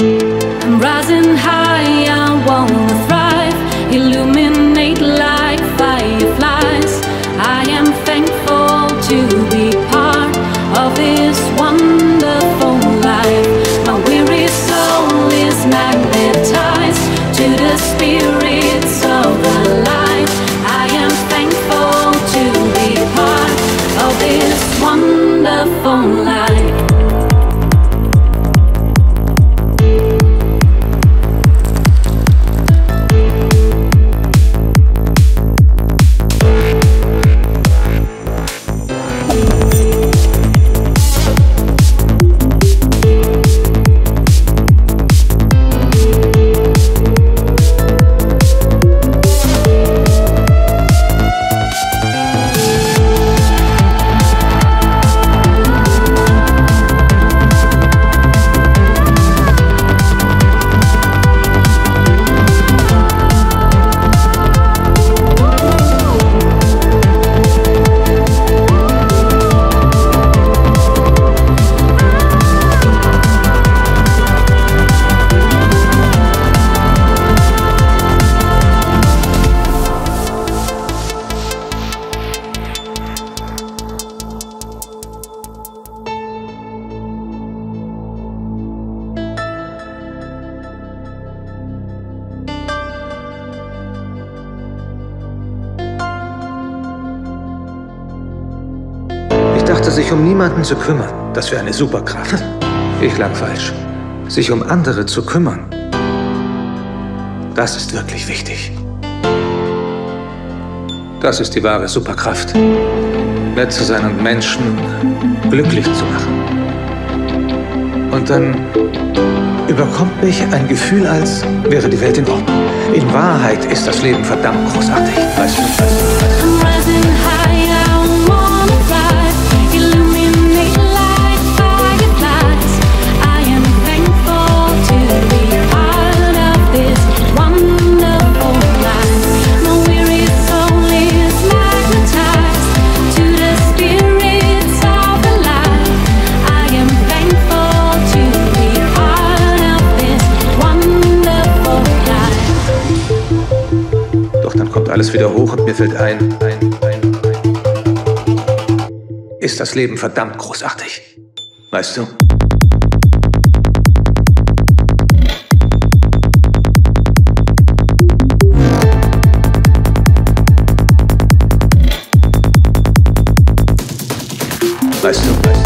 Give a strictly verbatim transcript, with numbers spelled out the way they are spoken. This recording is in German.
I'm rising high, I wanna thrive, illuminate like fireflies. I am thankful to be part of this wonderful life. My weary soul is magnetized to the spirits of the light. I am thankful to be part of this wonderful life. Ich dachte, sich um niemanden zu kümmern, das wäre eine Superkraft. Ich lag falsch. Sich um andere zu kümmern, das ist wirklich wichtig. Das ist die wahre Superkraft. Nett zu sein und Menschen glücklich zu machen. Und dann überkommt mich ein Gefühl, als wäre die Welt in Ordnung. In Wahrheit ist das Leben verdammt großartig. Weißt du, weißt du, weißt du. Alles wieder hoch und mir fällt ein, ist das Leben verdammt großartig, weißt du? Weißt du?